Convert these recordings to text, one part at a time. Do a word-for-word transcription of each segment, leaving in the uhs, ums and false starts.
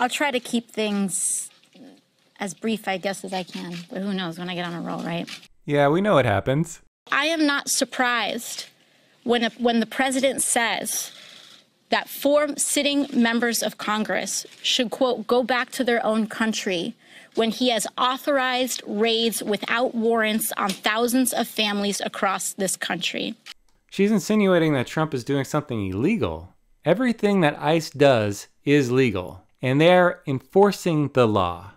I'll try to keep things as brief, I guess, as I can. But who knows when I get on a roll, right? Yeah, we know it happens. I am not surprised when, a, when the president says that four sitting members of Congress should, quote, go back to their own country when he has authorized raids without warrants on thousands of families across this country. She's insinuating that Trump is doing something illegal. Everything that ICE does is legal, and they're enforcing the law.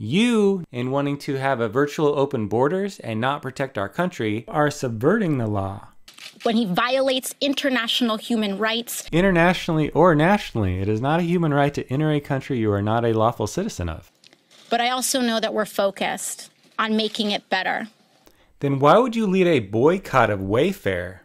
You, in wanting to have a virtual open borders and not protect our country, are subverting the law. When he violates international human rights. Internationally or nationally, it is not a human right to enter a country you are not a lawful citizen of. But I also know that we're focused on making it better. Then why would you lead a boycott of Wayfair?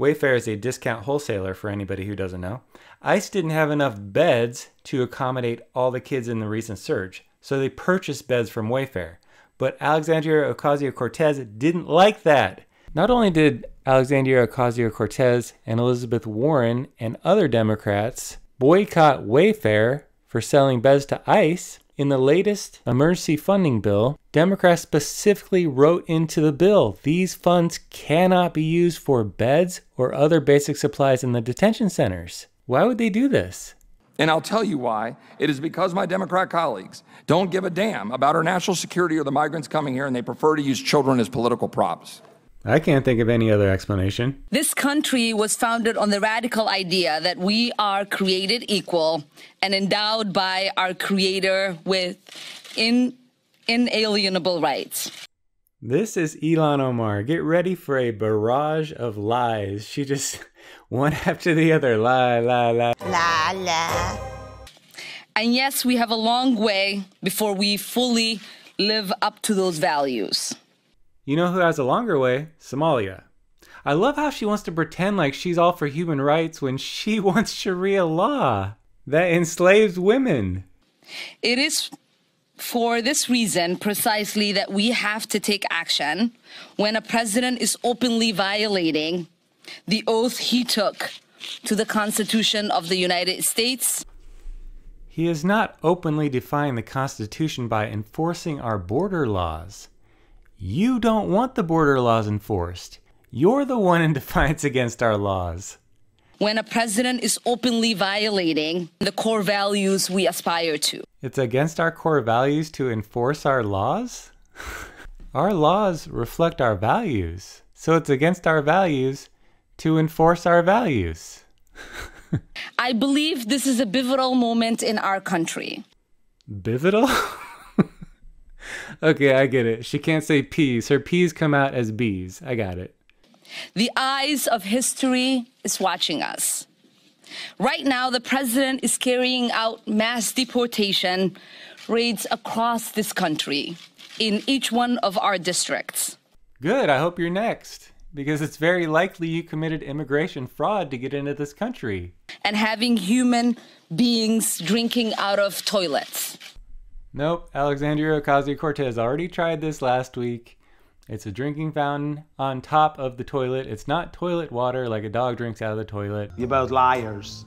Wayfair is a discount wholesaler for anybody who doesn't know. ICE didn't have enough beds to accommodate all the kids in the recent surge. So they purchased beds from Wayfair. But Alexandria Ocasio-Cortez didn't like that. Not only did Alexandria Ocasio-Cortez and Elizabeth Warren and other Democrats boycott Wayfair for selling beds to ICE, in the latest emergency funding bill, Democrats specifically wrote into the bill, these funds cannot be used for beds or other basic supplies in the detention centers. Why would they do this? And I'll tell you why. It is because my Democrat colleagues don't give a damn about our national security or the migrants coming here, and they prefer to use children as political props. I can't think of any other explanation. This country was founded on the radical idea that we are created equal and endowed by our Creator with in, inalienable rights. This is Ilhan Omar. Get ready for a barrage of lies. She just... one after the other, la, la, la. La, la. And yes, we have a long way before we fully live up to those values. You know who has a longer way? Somalia. I love how she wants to pretend like she's all for human rights when she wants Sharia law that enslaves women. It is for this reason precisely that we have to take action when a president is openly violating the oath he took to the Constitution of the United States. He is not openly defying the Constitution by enforcing our border laws. You don't want the border laws enforced. You're the one in defiance against our laws. When a president is openly violating the core values we aspire to. It's against our core values to enforce our laws? Our laws reflect our values. So it's against our values to enforce our values. I believe this is a pivotal moment in our country. Pivotal? Okay, I get it. She can't say P's. Her P's come out as B's. I got it. The eyes of history is watching us. Right now, the president is carrying out mass deportation raids across this country in each one of our districts. Good. I hope you're next, because it's very likely you committed immigration fraud to get into this country. And having human beings drinking out of toilets. Nope, Alexandria Ocasio-Cortez already tried this last week. It's a drinking fountain on top of the toilet. It's not toilet water like a dog drinks out of the toilet. You're both liars.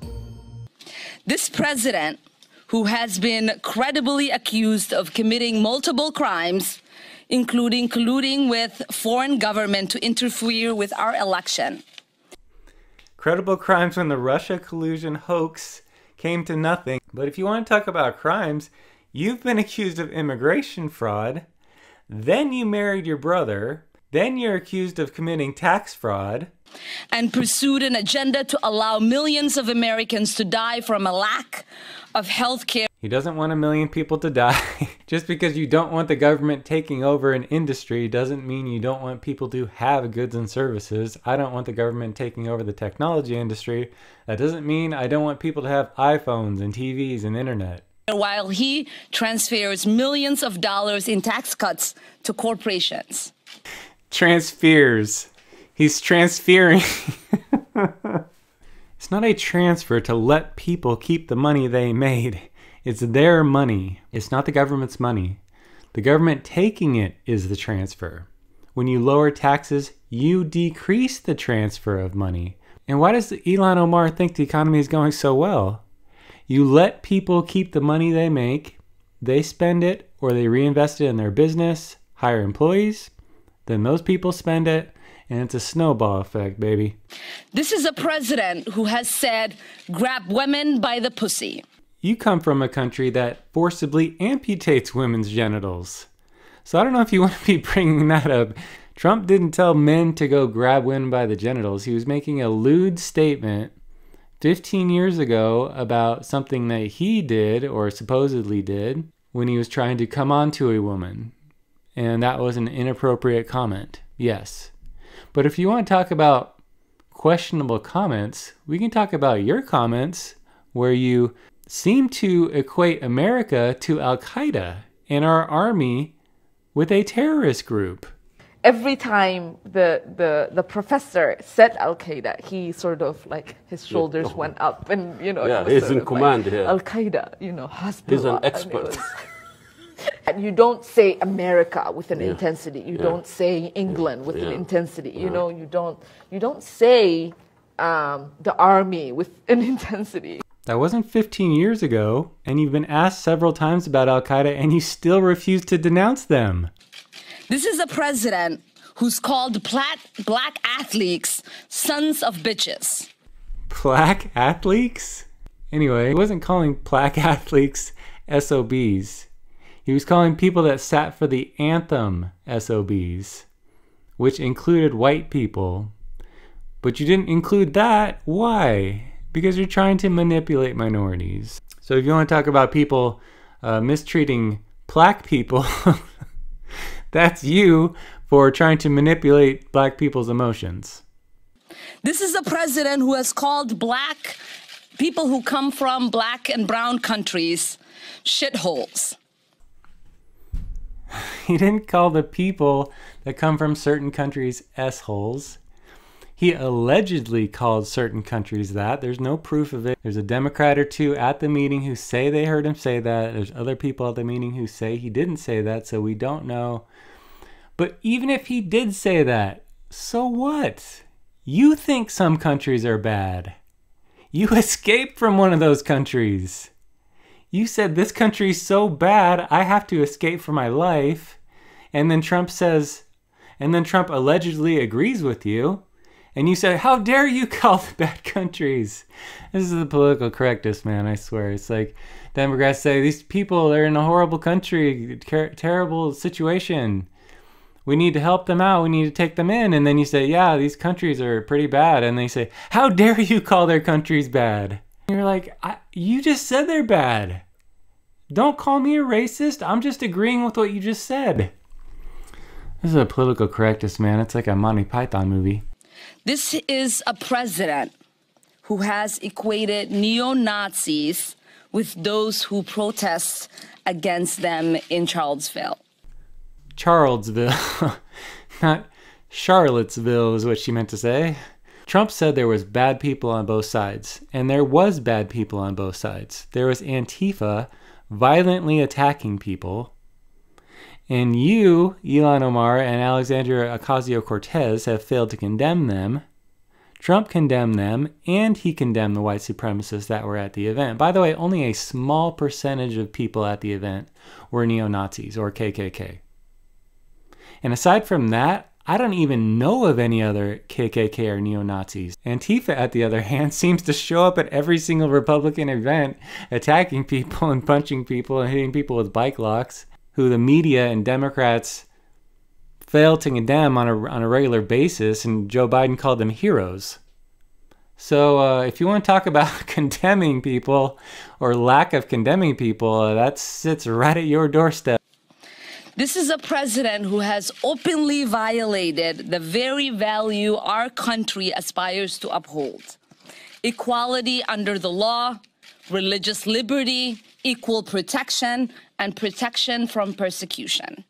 This president, who has been credibly accused of committing multiple crimes, including colluding with foreign government to interfere with our election. Credible crimes when the Russia collusion hoax came to nothing. But if you want to talk about crimes, you've been accused of immigration fraud, then you married your brother, then you're accused of committing tax fraud. And pursued an agenda to allow millions of Americans to die from a lack of health care. He doesn't want a million people to die. Just because you don't want the government taking over an industry doesn't mean you don't want people to have goods and services. I don't want the government taking over the technology industry. That doesn't mean I don't want people to have iPhones and T Vs and internet. While he transfers millions of dollars in tax cuts to corporations. Transfers. He's transferring. It's not a transfer to let people keep the money they made. It's their money. It's not the government's money. The government taking it is the transfer. When you lower taxes, you decrease the transfer of money. And why does Ilhan Omar think the economy is going so well? You let people keep the money they make, they spend it, or they reinvest it in their business, hire employees, then those people spend it, and it's a snowball effect, baby. This is a president who has said, grab women by the pussy. You come from a country that forcibly amputates women's genitals. So I don't know if you want to be bringing that up. Trump didn't tell men to go grab women by the genitals. He was making a lewd statement fifteen years ago about something that he did, or supposedly did, when he was trying to come on to a woman. And that was an inappropriate comment, yes. But if you want to talk about questionable comments, we can talk about your comments where you seem to equate America to Al-Qaeda and our army with a terrorist group. Every time the, the, the professor said Al-Qaeda, he sort of like, his shoulders yeah. oh. went up and, you know. Yeah, he's in command like, here. Al-Qaeda, you know, hospital. He's an expert. And, was, and you don't say America with an yeah. intensity. You yeah. don't say England yeah. with yeah. an intensity. You yeah. know, you don't, you don't say um, the army with an intensity. That wasn't fifteen years ago, and you've been asked several times about Al-Qaeda, and you still refuse to denounce them. This is a president who's called black, black athletes sons of bitches. Black athletes? Anyway, he wasn't calling black athletes S O Bs. He was calling people that sat for the anthem S O Bs, which included white people. But you didn't include that. Why? Because you're trying to manipulate minorities. So if you want to talk about people uh, mistreating black people, that's you for trying to manipulate black people's emotions. This is a president who has called black people who come from black and brown countries shitholes. He didn't call the people that come from certain countries s-holes. He allegedly called certain countries that. There's no proof of it. There's a Democrat or two at the meeting who say they heard him say that. There's other people at the meeting who say he didn't say that, so we don't know. But even if he did say that, so what? You think some countries are bad. You escaped from one of those countries. You said this country's so bad, I have to escape for my life. And then Trump says, and then Trump allegedly agrees with you. And you said, how dare you call the bad countries? This is the political correctness, man, I swear. It's like Democrats say, these people, they're in a horrible country, ter terrible situation. We need to help them out. We need to take them in. And then you say, yeah, these countries are pretty bad. And they say, how dare you call their countries bad? And you're like, I, you just said they're bad. Don't call me a racist. I'm just agreeing with what you just said. This is a political correctness, man. It's like a Monty Python movie. This is a president who has equated neo-Nazis with those who protest against them in Charlottesville. Charlottesville, not Charlottesville is what she meant to say. Trump said there was bad people on both sides, and there was bad people on both sides. There was Antifa violently attacking people. And you, Ilhan Omar and Alexandria Ocasio-Cortez, have failed to condemn them. Trump condemned them, and he condemned the white supremacists that were at the event. By the way, only a small percentage of people at the event were neo-Nazis or K K K. And aside from that, I don't even know of any other K K K or neo-Nazis. Antifa, on the other hand, seems to show up at every single Republican event, attacking people and punching people and hitting people with bike locks, who the media and Democrats fail to condemn on a, on a regular basis, and Joe Biden called them heroes. So uh, if you want to talk about condemning people or lack of condemning people, uh, that sits right at your doorstep. This is a president who has openly violated the very value our country aspires to uphold. Equality under the law, religious liberty, equal protection, and protection from persecution.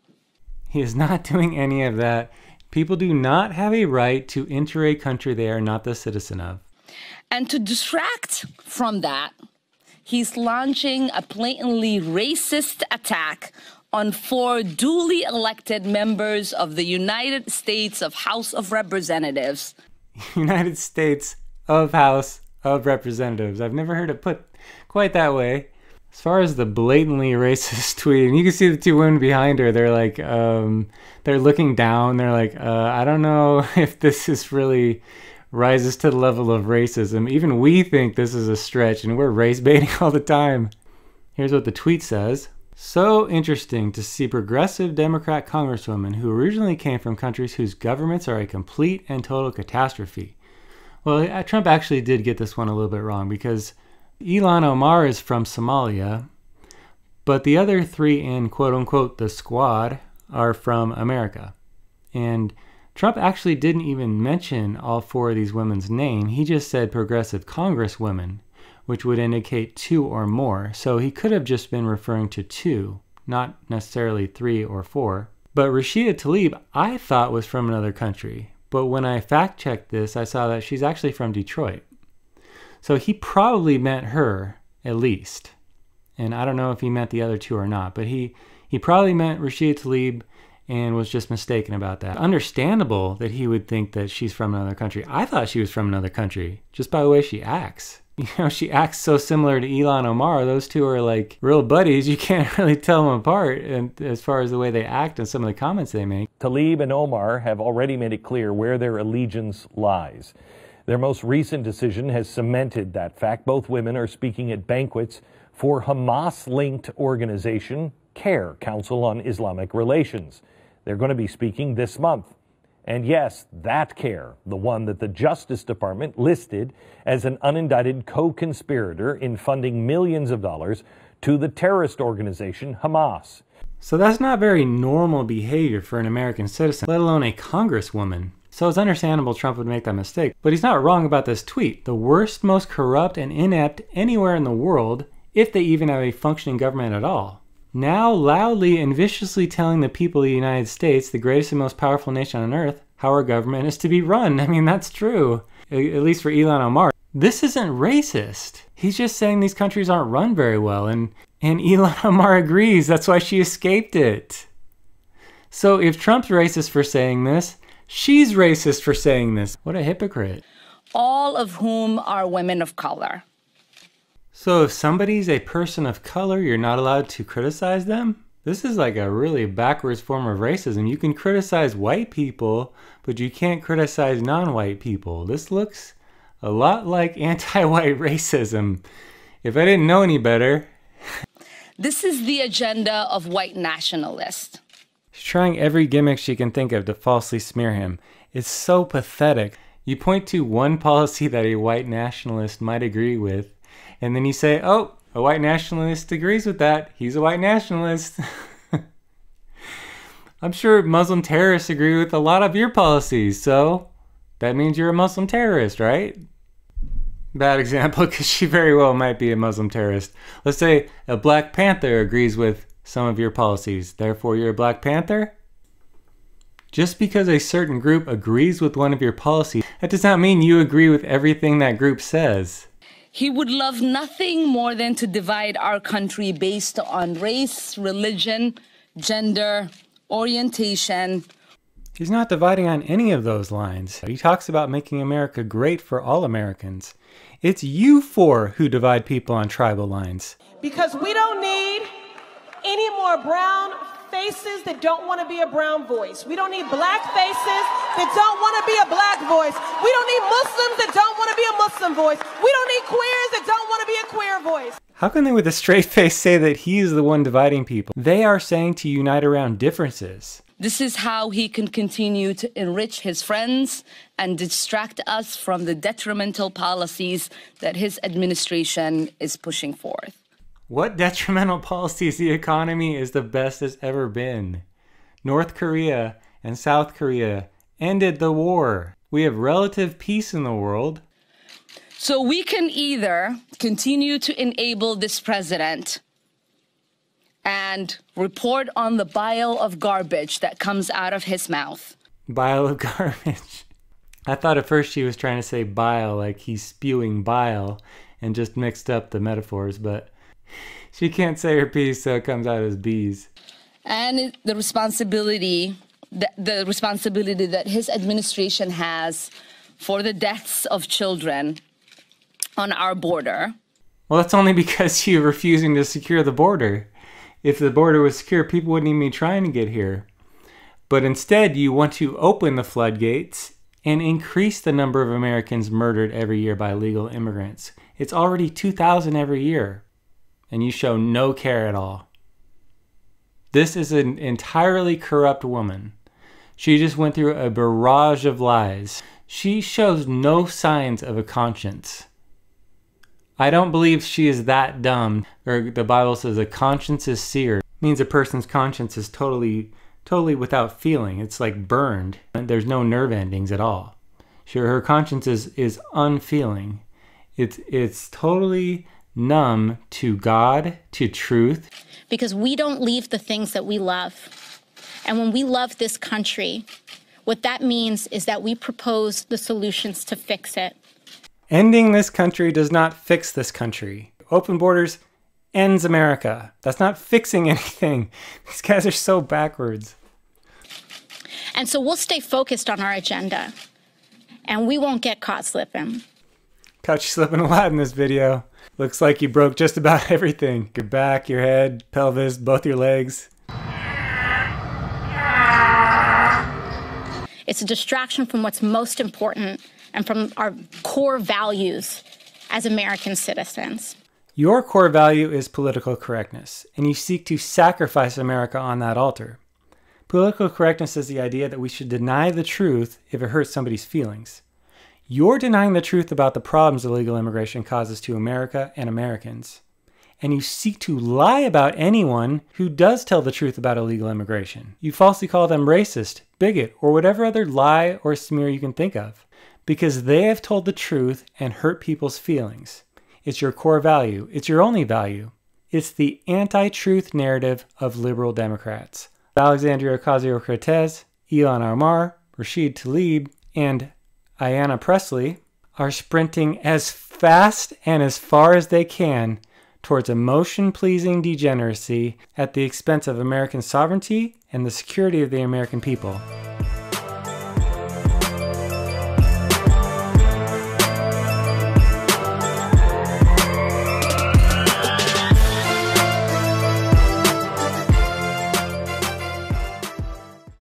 He is not doing any of that. People do not have a right to enter a country they are not the citizen of. And to distract from that, he's launching a blatantly racist attack on four duly elected members of the United States of House of Representatives. United States of House of Representatives. I've never heard it put quite that way. As far as the blatantly racist tweet, and you can see the two women behind her, they're like, um, they're looking down, they're like, uh, I don't know if this is really rises to the level of racism. Even we think this is a stretch, and we're race baiting all the time. Here's what the tweet says. So interesting to see progressive Democrat congresswomen who originally came from countries whose governments are a complete and total catastrophe. Well, Trump actually did get this one a little bit wrong, because Ilhan Omar is from Somalia, but the other three in quote-unquote the squad are from America. And Trump actually didn't even mention all four of these women's name. He just said progressive congresswomen, which would indicate two or more. So he could have just been referring to two, not necessarily three or four. But Rashida Tlaib, I thought was from another country. But when I fact-checked this, I saw that she's actually from Detroit. So he probably meant her, at least. And I don't know if he meant the other two or not, but he, he probably meant Rashida Tlaib and was just mistaken about that. Understandable that he would think that she's from another country. I thought she was from another country, just by the way she acts. You know, she acts so similar to Ilhan Omar. Those two are like real buddies. You can't really tell them apart, and as far as the way they act and some of the comments they make. Tlaib and Omar have already made it clear where their allegiance lies. Their most recent decision has cemented that fact. Both women are speaking at banquets for Hamas-linked organization CAIR, Council on Islamic Relations. They're going to be speaking this month. And yes, that CAIR, the one that the Justice Department listed as an unindicted co-conspirator in funding millions of dollars to the terrorist organization Hamas. So that's not very normal behavior for an American citizen, let alone a congresswoman. So it's understandable Trump would make that mistake, but he's not wrong about this tweet. The worst, most corrupt, and inept anywhere in the world, if they even have a functioning government at all. Now loudly and viciously telling the people of the United States, the greatest and most powerful nation on earth, how our government is to be run. I mean, that's true, at least for Ilhan Omar. This isn't racist. He's just saying these countries aren't run very well, and, and Ilhan Omar agrees. That's why she escaped it. So if Trump's racist for saying this, she's racist for saying this. What a hypocrite. All of whom are women of color. So if somebody's a person of color, you're not allowed to criticize them? This is like a really backwards form of racism. You can criticize white people, but you can't criticize non-white people. This looks a lot like anti-white racism. If I didn't know any better. This is the agenda of white nationalists. She's trying every gimmick she can think of to falsely smear him. It's so pathetic. You point to one policy that a white nationalist might agree with, and then you say, oh, a white nationalist agrees with that. He's a white nationalist. I'm sure Muslim terrorists agree with a lot of your policies, so that means you're a Muslim terrorist, right? Bad example, because she very well might be a Muslim terrorist. Let's say a Black Panther agrees with some of your policies, therefore you're a Black Panther? Just because a certain group agrees with one of your policies, that does not mean you agree with everything that group says. He would love nothing more than to divide our country based on race, religion, gender, orientation. He's not dividing on any of those lines. He talks about making America great for all Americans. It's you four who divide people on tribal lines. Because we don't need any more brown faces that don't want to be a brown voice. We don't need black faces that don't want to be a black voice. We don't need Muslims that don't want to be a Muslim voice. We don't need queers that don't want to be a queer voice. How can they with a straight face say that he is the one dividing people? They are saying to unite around differences. This is how he can continue to enrich his friends and distract us from the detrimental policies that his administration is pushing forth. What detrimental policies? The economy is the best it's ever been. North Korea and South Korea ended the war. We have relative peace in the world. So we can either continue to enable this president and report on the bile of garbage that comes out of his mouth. Bile of garbage. I thought at first she was trying to say bile, like he's spewing bile, and just mixed up the metaphors, but she can't say her piece, so it comes out as bees. And the responsibility, the, the responsibility that his administration has for the deaths of children on our border. Well, that's only because you're refusing to secure the border. If the border was secure, people wouldn't even be trying to get here. But instead, you want to open the floodgates and increase the number of Americans murdered every year by illegal immigrants. It's already two thousand every year, and you show no care at all. This is an entirely corrupt woman. She just went through a barrage of lies. She shows no signs of a conscience. I don't believe she is that dumb. Or the Bible says a conscience is seared. It means a person's conscience is totally, totally without feeling. It's like burned. There's no nerve endings at all. She, her conscience is, is unfeeling. It's, it's totally numb to God, to truth. Because we don't leave the things that we love. And when we love this country, what that means is that we propose the solutions to fix it. Ending this country does not fix this country. Open borders ends America. That's not fixing anything. These guys are so backwards. And so we'll stay focused on our agenda, and we won't get caught slipping. Caught you slipping a lot in this video. Looks like you broke just about everything. Your back, your head, pelvis, both your legs. It's a distraction from what's most important and from our core values as American citizens. Your core value is political correctness, and you seek to sacrifice America on that altar. Political correctness is the idea that we should deny the truth if it hurts somebody's feelings. You're denying the truth about the problems illegal immigration causes to America and Americans, and you seek to lie about anyone who does tell the truth about illegal immigration. You falsely call them racist, bigot, or whatever other lie or smear you can think of, because they have told the truth and hurt people's feelings. It's your core value. It's your only value. It's the anti-truth narrative of liberal Democrats. Alexandria Ocasio-Cortez, Ilhan Omar, Rashida Tlaib, and Ayanna Pressley are sprinting as fast and as far as they can towards emotion-pleasing degeneracy at the expense of American sovereignty and the security of the American people.